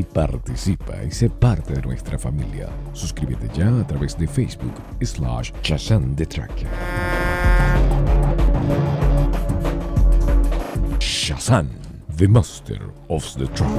y participa y sé parte de nuestra familia. Suscríbete ya a través de Facebook/Shazzan the Truck. Shazzan, the master of the truck.